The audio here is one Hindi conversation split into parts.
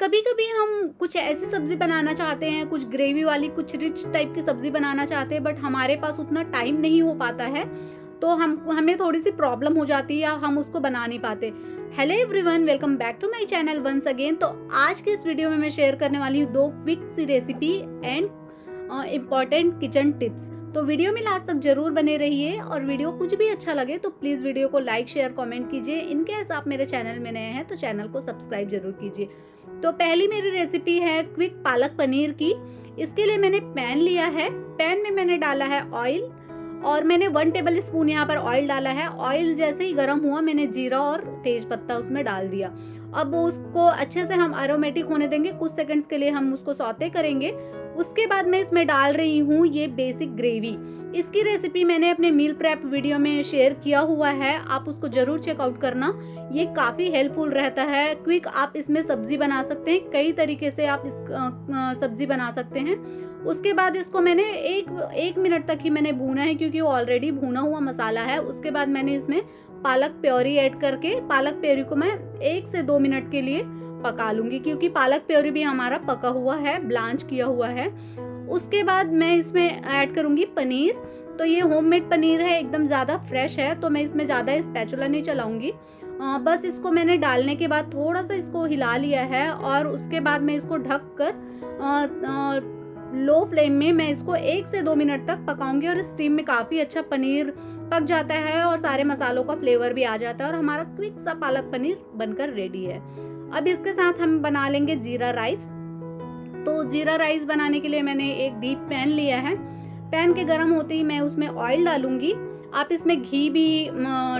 कभी कभी हम कुछ ऐसी सब्ज़ी बनाना चाहते हैं, कुछ ग्रेवी वाली, कुछ रिच टाइप की सब्ज़ी बनाना चाहते हैं, बट हमारे पास उतना टाइम नहीं हो पाता है, तो हमें थोड़ी सी प्रॉब्लम हो जाती है या हम उसको बना नहीं पाते। Hello everyone, welcome back to my channel once again. तो आज के इस वीडियो में मैं शेयर करने वाली हूँ 2 क्विक सी recipe and important kitchen tips. तो वीडियो में लास्ट तक जरूर बने रहिए, और वीडियो कुछ भी अच्छा लगे तो प्लीज़ वीडियो को लाइक, शेयर, कमेंट कीजिए। इनकेस आप मेरे चैनल में नए हैं तो चैनल को सब्सक्राइब जरूर कीजिए। तो पहली मेरी रेसिपी है क्विक पालक पनीर की। इसके लिए मैंने पैन लिया है, पैन में मैंने डाला है ऑयल, और मैंने 1 टेबल स्पून यहाँ पर ऑयल डाला है। ऑयल जैसे ही गर्म हुआ मैंने जीरा और तेज पत्ता उसमें डाल दिया। अब उसको अच्छे से हम एरोमेटिक होने देंगे, कुछ सेकंड्स के लिए हम उसको सौते करेंगे। उसके बाद मैं इसमें डाल रही हूँ ये बेसिक ग्रेवी। इसकी रेसिपी मैंने अपने मील प्रेप वीडियो में शेयर किया हुआ है, आप उसको जरूर चेकआउट करना, ये काफ़ी हेल्पफुल रहता है। क्विक आप इसमें सब्जी बना सकते हैं, कई तरीके से आप इस सब्जी बना सकते हैं। उसके बाद इसको मैंने एक मिनट तक ही मैंने भूना है, क्योंकि वो ऑलरेडी भुना हुआ मसाला है। उसके बाद मैंने इसमें पालक प्योरी ऐड करके पालक प्योरी को मैं 1 से 2 मिनट के लिए पका लूँगी, क्योंकि पालक प्योरी भी हमारा पका हुआ है, ब्लांच किया हुआ है। उसके बाद मैं इसमें ऐड करूँगी पनीर। तो ये होममेड पनीर है, एकदम ज़्यादा फ्रेश है, तो मैं इसमें ज़्यादा स्पैचुला नहीं चलाऊँगी। बस इसको मैंने डालने के बाद थोड़ा सा इसको हिला लिया है, और उसके बाद मैं इसको ढक कर लो फ्लेम में मैं इसको 1 से 2 मिनट तक पकाऊंगी। और स्टीम में काफ़ी अच्छा पनीर पक जाता है और सारे मसालों का फ्लेवर भी आ जाता है, और हमारा क्विक सा पालक पनीर बनकर रेडी है। अब इसके साथ हम बना लेंगे जीरा राइस। तो जीरा राइस बनाने के लिए मैंने एक डीप पैन लिया है, पैन के गर्म होते ही मैं उसमें ऑयल डालूंगी। आप इसमें घी भी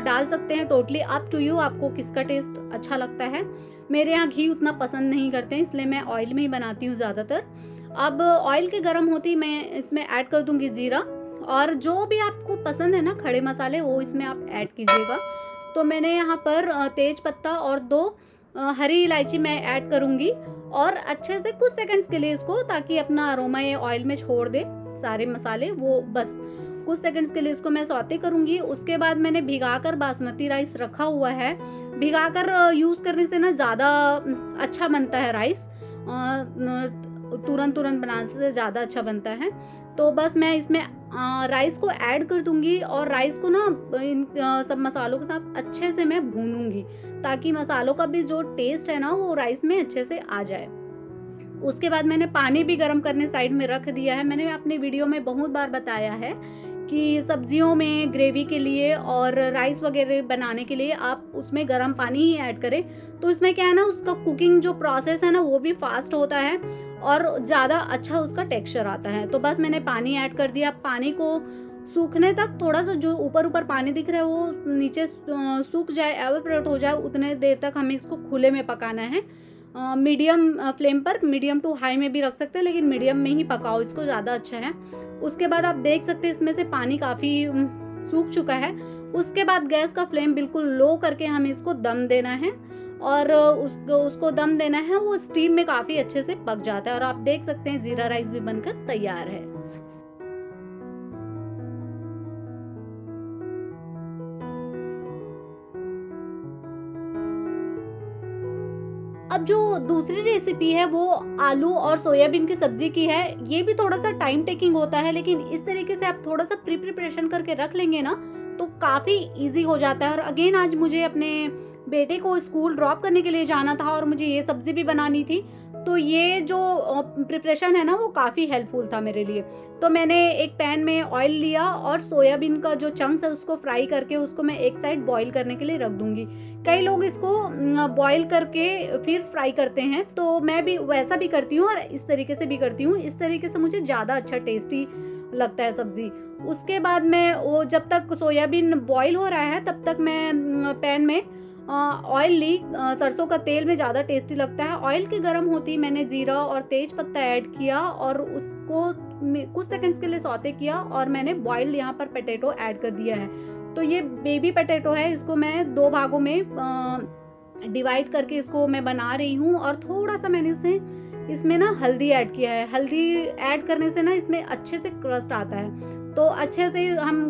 डाल सकते हैं, टोटली अप टू यू, आपको किसका टेस्ट अच्छा लगता है। मेरे यहाँ घी उतना पसंद नहीं करते हैं, इसलिए मैं ऑयल में ही बनाती हूँ ज़्यादातर। अब ऑयल के गरम होते ही मैं इसमें ऐड कर दूंगी जीरा, और जो भी आपको पसंद है ना खड़े मसाले वो इसमें आप ऐड कीजिएगा। तो मैंने यहाँ पर तेज पत्ता और 2 हरी इलायची मैं ऐड करूँगी, और अच्छे से कुछ सेकंड्स के लिए इसको, ताकि अपना अरोमा ये ऑयल में छोड़ दे सारे मसाले, वो बस कुछ सेकंड्स के लिए इसको मैं सौते करूँगी। उसके बाद मैंने भिगाकर बासमती राइस रखा हुआ है, भिगाकर यूज़ करने से ना ज़्यादा अच्छा बनता है राइस, तुरंत बनाने से ज़्यादा अच्छा बनता है। तो बस मैं इसमें राइस को ऐड कर दूंगी, और राइस को ना इन सब मसालों के साथ अच्छे से मैं भूनूंगी, ताकि मसालों का भी जो टेस्ट है ना वो राइस में अच्छे से आ जाए। उसके बाद मैंने पानी भी गर्म करने साइड में रख दिया है। मैंने अपने वीडियो में बहुत बार बताया है कि सब्जियों में ग्रेवी के लिए और राइस वगैरह बनाने के लिए आप उसमें गर्म पानी ही ऐड करें, तो इसमें क्या है ना उसका कुकिंग जो प्रोसेस है ना वो भी फास्ट होता है और ज़्यादा अच्छा उसका टेक्सचर आता है। तो बस मैंने पानी ऐड कर दिया, पानी को सूखने तक, थोड़ा सा जो ऊपर पानी दिख रहा है वो नीचे सूख जाए, एवापोरेट हो जाए, उतने देर तक हमें इसको खुले में पकाना है। मीडियम फ्लेम पर, मीडियम टू हाई में भी रख सकते हैं, लेकिन मीडियम में ही पकाओ इसको, ज़्यादा अच्छा है। उसके बाद आप देख सकते हैं इसमें से पानी काफ़ी सूख चुका है। उसके बाद गैस का फ्लेम बिल्कुल लो करके हमें इसको दम देना है, और उसको दम देना है, वो स्टीम में काफ़ी अच्छे से पक जाता है। और आप देख सकते हैं जीरा राइस भी बनकर तैयार है। अब जो दूसरी रेसिपी है वो आलू और सोयाबीन की सब्जी की है। ये भी थोड़ा सा टाइम टेकिंग होता है, लेकिन इस तरीके से आप थोड़ा सा प्रिपरेशन करके रख लेंगे ना तो काफ़ी इजी हो जाता है। और अगेन आज मुझे अपने बेटे को स्कूल ड्रॉप करने के लिए जाना था, और मुझे ये सब्ज़ी भी बनानी थी, तो ये जो प्रिपरेशन है ना वो काफ़ी हेल्पफुल था मेरे लिए। तो मैंने एक पैन में ऑयल लिया, और सोयाबीन का जो चंक्स है उसको फ्राई करके उसको मैं एक साइड बॉईल करने के लिए रख दूँगी। कई लोग इसको बॉईल करके फिर फ्राई करते हैं, तो मैं भी वैसा भी करती हूँ और इस तरीके से भी करती हूँ। इस तरीके से मुझे ज़्यादा अच्छा टेस्टी लगता है सब्ज़ी। उसके बाद मैं वो जब तक सोयाबीन बॉईल हो रहा है तब तक मैं पैन में ऑयल ली, सरसों का तेल में ज़्यादा टेस्टी लगता है। ऑयल के गर्म होते ही मैंने जीरा और तेज पत्ता ऐड किया, और उसको कुछ सेकंड्स के लिए सौते किया, और मैंने बॉइल्ड यहाँ पर पटेटो ऐड कर दिया है। तो ये बेबी पटेटो है, इसको मैं 2 भागों में डिवाइड करके इसको मैं बना रही हूँ। और थोड़ा सा मैंने इसमें ना हल्दी ऐड किया है, हल्दी ऐड करने से ना इसमें अच्छे से क्रस्ट आता है। तो अच्छे से हम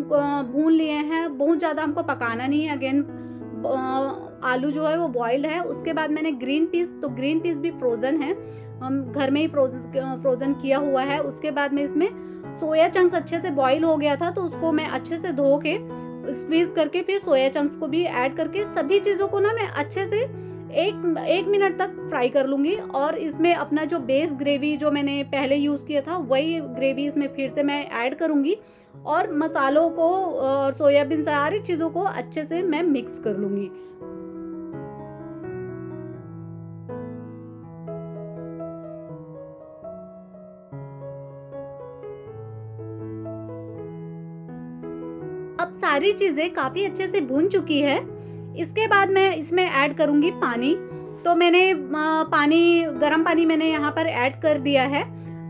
भून लिए हैं, बहुत ज़्यादा हमको पकाना नहीं है। अगेन आलू जो है वो बॉइल्ड है। उसके बाद मैंने ग्रीन पीस, तो ग्रीन पीस भी फ्रोजन है, हम घर में ही फ्रोजन किया हुआ है। उसके बाद में इसमें सोया चंक्स अच्छे से बॉईल हो गया था, तो उसको मैं अच्छे से धो के स्क्वीज करके फिर सोया चंक्स को भी ऐड करके सभी चीज़ों को ना मैं अच्छे से एक मिनट तक फ्राई कर लूँगी। और इसमें अपना जो बेस ग्रेवी जो मैंने पहले यूज़ किया था वही ग्रेवी इसमें फिर से मैं ऐड करूँगी और मसालों को और सोयाबीन सारी चीज़ों को अच्छे से मैं मिक्स कर लूँगी। अब सारी चीज़ें काफ़ी अच्छे से भून चुकी है। इसके बाद मैं इसमें ऐड करूँगी पानी। तो मैंने पानी, गरम पानी मैंने यहाँ पर ऐड कर दिया है।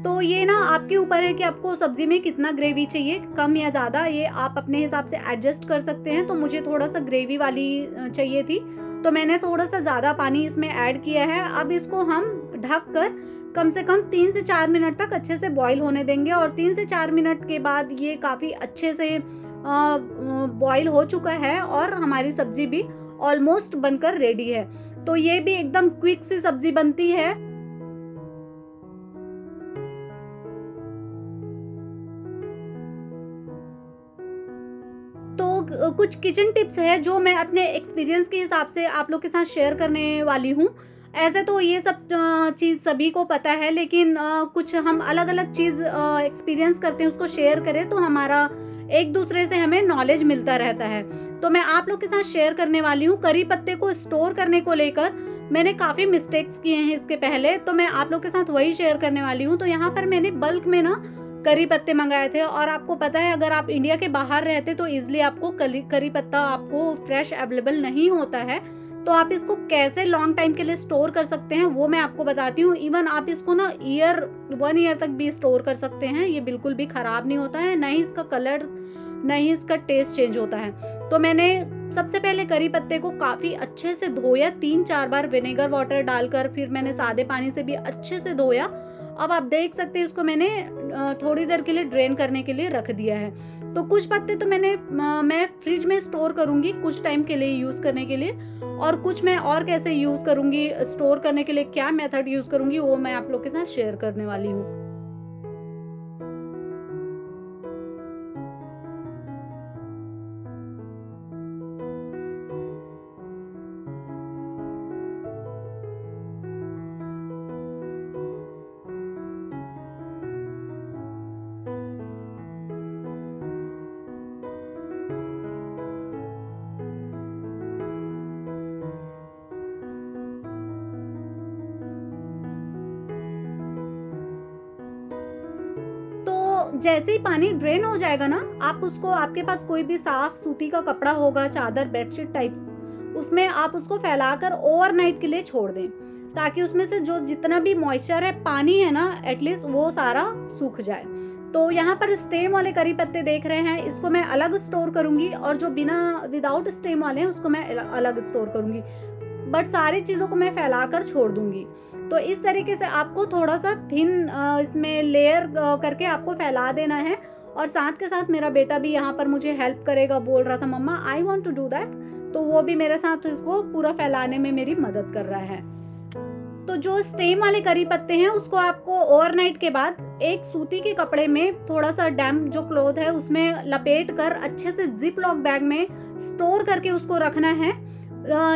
तो ये ना आपके ऊपर है कि आपको सब्ज़ी में कितना ग्रेवी चाहिए, कम या ज़्यादा, ये आप अपने हिसाब से एडजस्ट कर सकते हैं। तो मुझे थोड़ा सा ग्रेवी वाली चाहिए थी, तो मैंने थोड़ा सा ज़्यादा पानी इसमें ऐड किया है। अब इसको हम ढक कर कम से कम 3 से 4 मिनट तक अच्छे से बॉईल होने देंगे। और 3 से 4 मिनट के बाद ये काफ़ी अच्छे से बॉईल हो चुका है और हमारी सब्जी भी ऑलमोस्ट बनकर रेडी है। तो ये भी एकदम क्विक सी सब्जी बनती है। तो कुछ किचन टिप्स है जो मैं अपने एक्सपीरियंस के हिसाब से आप लोग के साथ शेयर करने वाली हूँ। ऐसे तो ये सब चीज़ सभी को पता है, लेकिन कुछ हम अलग अलग चीज़ एक्सपीरियंस करते हैं, उसको शेयर करें तो हमारा एक दूसरे से हमें नॉलेज मिलता रहता है। तो मैं आप लोग के साथ शेयर करने वाली हूँ। करी पत्ते को स्टोर करने को लेकर मैंने काफ़ी मिस्टेक्स किए हैं इसके पहले, तो मैं आप लोग के साथ वही शेयर करने वाली हूँ। तो यहाँ पर मैंने बल्क में ना करी पत्ते मंगाए थे, और आपको पता है अगर आप इंडिया के बाहर रहते तो ईजिली आपको करी पत्ता आपको फ्रेश अवेलेबल नहीं होता है। तो आप इसको कैसे लॉन्ग टाइम के लिए स्टोर कर सकते हैं वो मैं आपको बताती हूँ। इवन आप इसको ना 1 ईयर तक भी स्टोर कर सकते हैं। ये बिल्कुल भी ख़राब नहीं होता है, ना ही इसका कलर, ना ही इसका टेस्ट चेंज होता है। तो मैंने सबसे पहले करी पत्ते को काफ़ी अच्छे से धोया, 3-4 बार विनेगर वाटर डालकर, फिर मैंने सादे पानी से भी अच्छे से धोया। अब आप देख सकते हैं इसको मैंने थोड़ी देर के लिए ड्रेन करने के लिए रख दिया है। तो कुछ पत्ते तो मैं फ्रिज में स्टोर करूँगी कुछ टाइम के लिए यूज़ करने के लिए, और कुछ मैं और कैसे यूज़ करूँगी, स्टोर करने के लिए क्या मेथड यूज़ करूँगी वो मैं आप लोग के साथ शेयर करने वाली हूँ। जैसे ही पानी ड्रेन हो जाएगा ना, आप उसको, आपके पास कोई भी साफ सूती का कपड़ा होगा, चादर, बेडशीट टाइप, उसमें आप उसको फैलाकर ओवरनाइट के लिए छोड़ दें, ताकि उसमें से जो जितना भी मॉइस्चर है, पानी है ना, एटलीस्ट वो सारा सूख जाए। तो यहाँ पर स्टेम वाले करी पत्ते देख रहे हैं, इसको मैं अलग स्टोर करूँगी, और जो बिना विदाउट स्टेम वाले हैं उसको मैं अलग स्टोर करूँगी, बट सारी चीज़ों को मैं फैलाकर छोड़ दूँगी। तो इस तरीके से आपको थोड़ा सा थिन इसमें लेयर करके आपको फैला देना है। और साथ के साथ मेरा बेटा भी यहाँ पर मुझे हेल्प करेगा, बोल रहा था mama I want to do that, तो वो भी मेरे साथ इसको पूरा फैलाने में मेरी मदद कर रहा है। तो जो स्टेम वाले करी पत्ते हैं उसको आपको ओवरनाइट के बाद एक सूती के कपड़े में थोड़ा सा डैम्प जो क्लॉथ है उसमें लपेट कर अच्छे से जिप लॉक बैग में स्टोर करके उसको रखना है।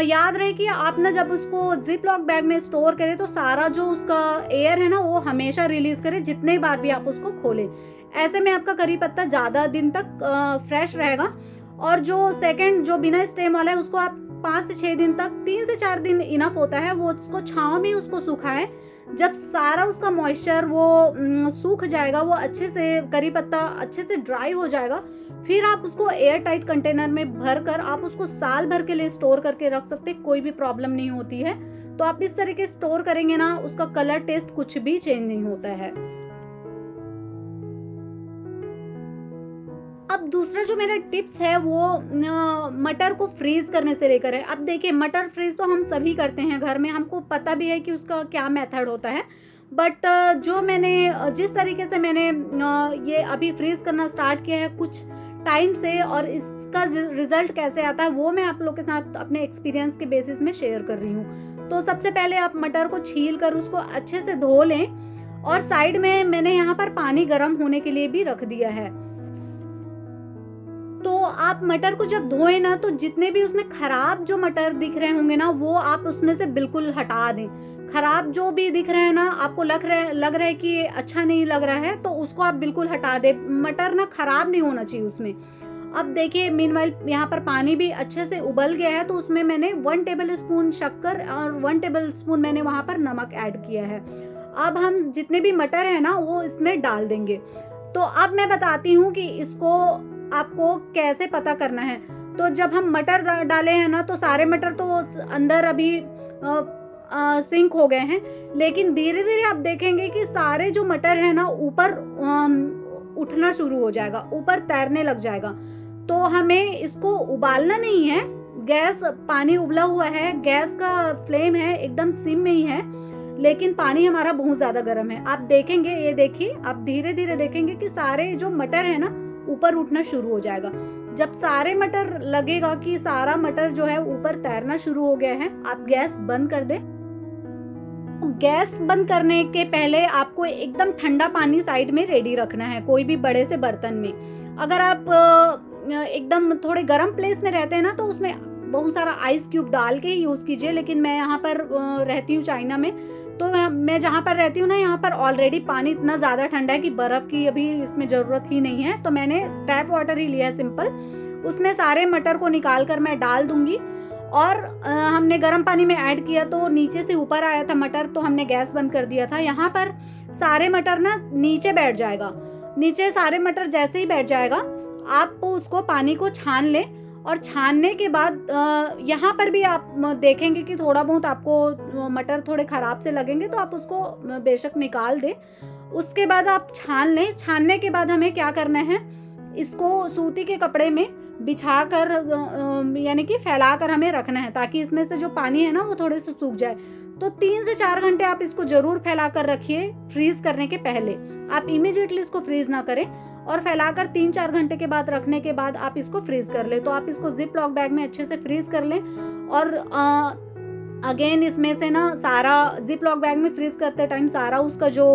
याद रहे कि आप ना जब उसको जिप लॉक बैग में स्टोर करें तो सारा जो उसका एयर है ना वो हमेशा रिलीज करें, जितने बार भी आप उसको खोलें। ऐसे में आपका करी पत्ता ज़्यादा दिन तक फ्रेश रहेगा। और जो सेकंड जो बिना स्टेम वाला है उसको आप 5 से 6 दिन तक, 3 से 4 दिन इनफ होता है, वो उसको छाँव में उसको सुखाएं। जब सारा उसका मॉइस्चर वो सूख जाएगा, वो अच्छे से करी पत्ता अच्छे से ड्राई हो जाएगा, फिर आप उसको एयर टाइट कंटेनर में भर कर आप उसको साल भर के लिए स्टोर करके रख सकते हैं, कोई भी प्रॉब्लम नहीं होती है। तो आप इस तरीके स्टोर करेंगे ना, उसका कलर, टेस्ट कुछ भी चेंज नहीं होता है। अब दूसरा जो मेरा टिप्स है वो मटर को फ्रीज करने से लेकर है। अब देखिए मटर फ्रीज तो हम सभी करते हैं घर में, हमको पता भी है कि उसका क्या मेथड होता है, बट जो मैंने जिस तरीके से मैंने ये अभी फ्रीज करना स्टार्ट किया है कुछ टाइम से, और इस उसका रिजल्ट कैसे आता है वो मैं आप लोग के साथ अपने एक्सपीरियंस के बेसिस में शेयर कर रही हूँ। तो सबसे पहले आप मटर को छील कर उसको अच्छे से धो लें और साइड में मैंने यहाँ पर पानी गर्म होने के लिए भी रख दिया है। तो आप मटर को जब धोएं ना तो जितने भी उसमें खराब जो मटर दिख रहे होंगे ना वो आप उसमें से बिल्कुल हटा दें। खराब जो भी दिख रहे हैं ना, आपको लग रहा है कि ये अच्छा नहीं लग रहा है, तो उसको आप बिल्कुल हटा दें। मटर ना खराब नहीं होना चाहिए उसमें। अब देखिए मीनवाइल यहाँ पर पानी भी अच्छे से उबल गया है, तो उसमें मैंने 1 टेबलस्पून शक्कर और 1 टेबलस्पून मैंने वहाँ पर नमक ऐड किया है। अब हम जितने भी मटर है ना वो इसमें डाल देंगे। तो अब मैं बताती हूँ कि इसको आपको कैसे पता करना है। तो जब हम मटर डाले हैं ना तो सारे मटर तो अंदर अभी सिंक हो गए हैं, लेकिन धीरे धीरे आप देखेंगे कि सारे जो मटर है ना ऊपर उठना शुरू हो जाएगा, ऊपर तैरने लग जाएगा। तो हमें इसको उबालना नहीं है। गैस, पानी उबला हुआ है, गैस का फ्लेम है एकदम सिम में ही है, लेकिन पानी हमारा बहुत ज़्यादा गर्म है। आप देखेंगे, ये देखिए, आप धीरे धीरे देखेंगे कि सारे जो मटर है ना ऊपर उठना शुरू हो जाएगा। जब सारे मटर लगेगा कि सारा मटर जो है ऊपर तैरना शुरू हो गया है, आप गैस बंद कर दें। गैस बंद करने के पहले आपको एकदम ठंडा पानी साइड में रेडी रखना है, कोई भी बड़े से बर्तन में। अगर आप एकदम थोड़े गर्म प्लेस में रहते हैं ना तो उसमें बहुत सारा आइस क्यूब डाल के ही यूज़ कीजिए, लेकिन मैं यहाँ पर रहती हूँ चाइना में, तो मैं जहाँ पर रहती हूँ ना यहाँ पर ऑलरेडी पानी इतना ज़्यादा ठंडा है कि बर्फ़ की अभी इसमें ज़रूरत ही नहीं है। तो मैंने टैप वाटर ही लिया है सिंपल। उसमें सारे मटर को निकाल कर मैं डाल दूँगी। और हमने गर्म पानी में ऐड किया तो नीचे से ऊपर आया था मटर, तो हमने गैस बंद कर दिया था। यहाँ पर सारे मटर ना नीचे बैठ जाएगा। नीचे सारे मटर जैसे ही बैठ जाएगा आप उसको पानी को छान लें। और छानने के बाद यहाँ पर भी आप देखेंगे कि थोड़ा बहुत आपको मटर थोड़े ख़राब से लगेंगे तो आप उसको बेशक निकाल दें। उसके बाद आप छान लें। छानने के बाद हमें क्या करना है, इसको सूती के कपड़े में बिछा कर यानी कि फैला कर हमें रखना है ताकि इसमें से जो पानी है ना वो थोड़े से सूख जाए। तो 3 से 4 घंटे आप इसको ज़रूर फैला कर रखिए। फ्रीज़ करने के पहले आप इमीडिएटली इसको फ्रीज़ ना करें, और फैलाकर 3-4 घंटे के बाद रखने के बाद आप इसको फ्रीज कर लें। तो आप इसको जिप लॉक बैग में अच्छे से फ्रीज कर लें। और अगेन इसमें से ना सारा जिप लॉक बैग में फ्रीज करते टाइम सारा उसका जो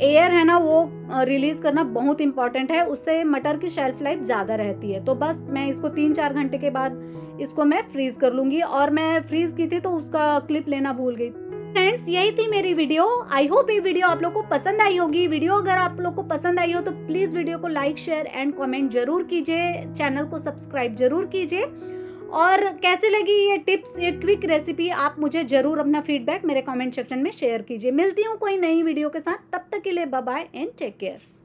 एयर है ना वो रिलीज़ करना बहुत इंपॉर्टेंट है, उससे मटर की शेल्फ लाइफ ज़्यादा रहती है। तो बस मैं इसको 3-4 घंटे के बाद इसको मैं फ्रीज़ कर लूँगी। और मैं फ्रीज़ की थी तो उसका क्लिप लेना भूल गई। फ्रेंड्स, यही थी मेरी वीडियो। आई होप ये वीडियो आप लोग को पसंद आई होगी। वीडियो अगर आप लोग को पसंद आई हो तो प्लीज़ वीडियो को लाइक, शेयर एंड कमेंट जरूर कीजिए। चैनल को सब्सक्राइब जरूर कीजिए। और कैसे लगी ये टिप्स, ये क्विक रेसिपी, आप मुझे ज़रूर अपना फीडबैक मेरे कमेंट सेक्शन में शेयर कीजिए। मिलती हूँ कोई नई वीडियो के साथ, तब तक के लिए bye bye and take care.